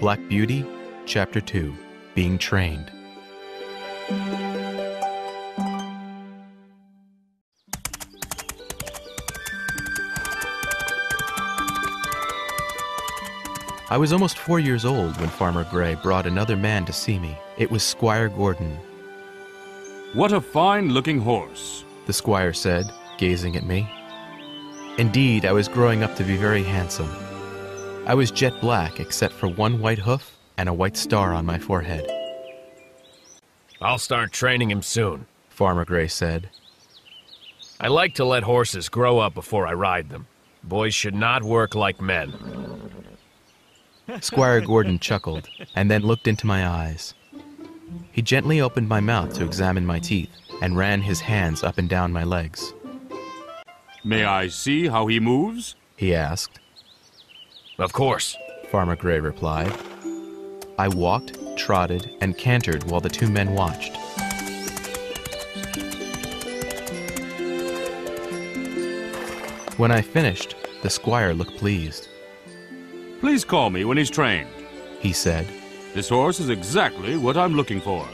Black Beauty, Chapter 2, Being Trained. I was almost 4 years old when Farmer Gray brought another man to see me. It was Squire Gordon. "What a fine-looking horse," the squire said, gazing at me. Indeed, I was growing up to be very handsome. I was jet black except for one white hoof and a white star on my forehead. "I'll start training him soon," Farmer Gray said. "I like to let horses grow up before I ride them. Boys should not work like men." Squire Gordon chuckled, and then looked into my eyes. He gently opened my mouth to examine my teeth, and ran his hands up and down my legs. "May I see how he moves?" he asked. "Of course," Farmer Gray replied. I walked, trotted, and cantered while the two men watched. When I finished, the squire looked pleased. "Please call me when he's trained," he said. "This horse is exactly what I'm looking for."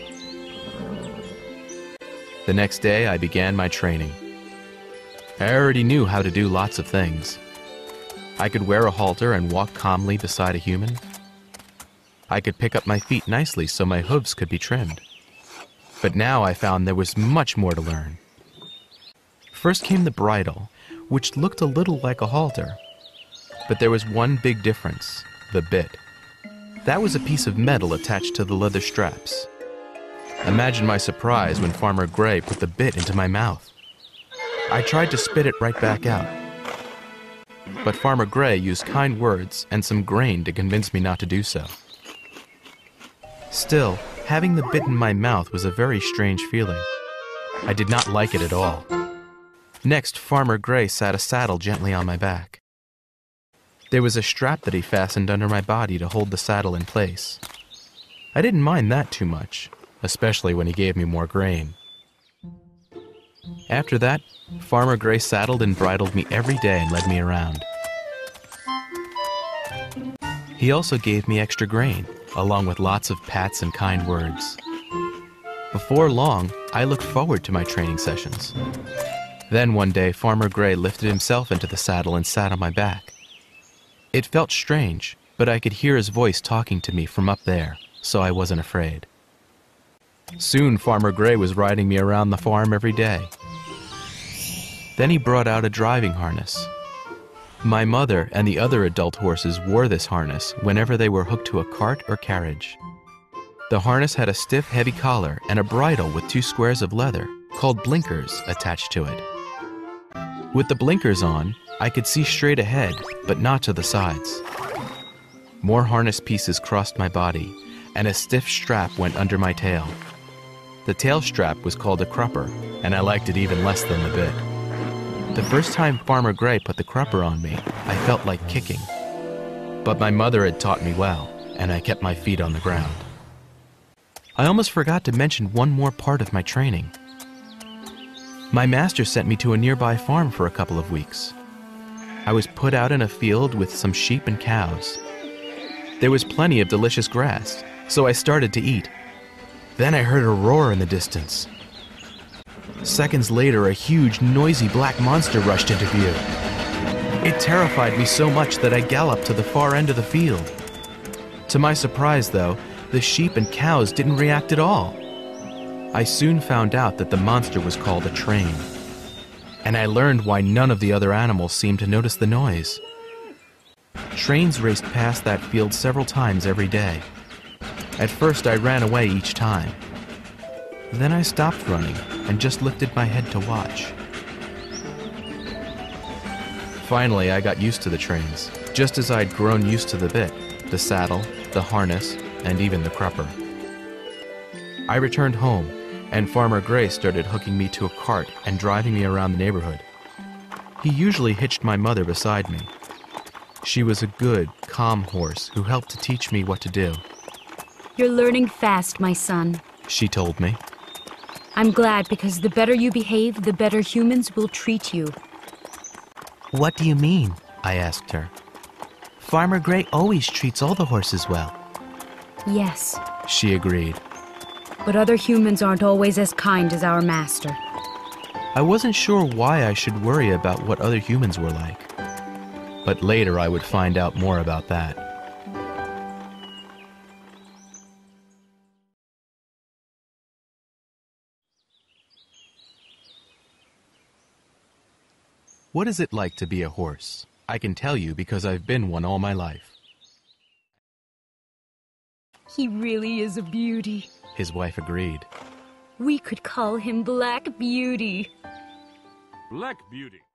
The next day, I began my training. I already knew how to do lots of things. I could wear a halter and walk calmly beside a human. I could pick up my feet nicely so my hooves could be trimmed. But now I found there was much more to learn. First came the bridle, which looked a little like a halter. But there was one big difference, the bit. That was a piece of metal attached to the leather straps. Imagine my surprise when Farmer Gray put the bit into my mouth. I tried to spit it right back out. But Farmer Gray used kind words and some grain to convince me not to do so. Still, having the bit in my mouth was a very strange feeling. I did not like it at all. Next, Farmer Gray sat a saddle gently on my back. There was a strap that he fastened under my body to hold the saddle in place. I didn't mind that too much, especially when he gave me more grain. After that, Farmer Gray saddled and bridled me every day and led me around. He also gave me extra grain, along with lots of pats and kind words. Before long, I looked forward to my training sessions. Then one day, Farmer Gray lifted himself into the saddle and sat on my back. It felt strange, but I could hear his voice talking to me from up there, so I wasn't afraid. Soon Farmer Gray was riding me around the farm every day. Then he brought out a driving harness. My mother and the other adult horses wore this harness whenever they were hooked to a cart or carriage. The harness had a stiff, heavy collar and a bridle with two squares of leather, called blinkers, attached to it. With the blinkers on, I could see straight ahead, but not to the sides. More harness pieces crossed my body, and a stiff strap went under my tail. The tail strap was called a crupper, and I liked it even less than the bit. The first time Farmer Gray put the crupper on me, I felt like kicking. But my mother had taught me well, and I kept my feet on the ground. I almost forgot to mention one more part of my training. My master sent me to a nearby farm for a couple of weeks. I was put out in a field with some sheep and cows. There was plenty of delicious grass, so I started to eat. Then I heard a roar in the distance. Seconds later, a huge, noisy black monster rushed into view. It terrified me so much that I galloped to the far end of the field. To my surprise, though, the sheep and cows didn't react at all. I soon found out that the monster was called a train. And I learned why none of the other animals seemed to notice the noise. Trains raced past that field several times every day. At first, I ran away each time. Then I stopped running and just lifted my head to watch. Finally, I got used to the trains, just as I'd grown used to the bit, the saddle, the harness, and even the crupper. I returned home, and Farmer Gray started hooking me to a cart and driving me around the neighborhood. He usually hitched my mother beside me. She was a good, calm horse who helped to teach me what to do. "You're learning fast, my son," she told me. "I'm glad, because the better you behave, the better humans will treat you." "What do you mean?" I asked her. "Farmer Gray always treats all the horses well. Yes, she agreed. But other humans aren't always as kind as our master. I wasn't sure why I should worry about what other humans were like. But later I would find out more about that. What is it like to be a horse? I can tell you because I've been one all my life. He really is a beauty, his wife agreed. We could call him Black Beauty. Black Beauty.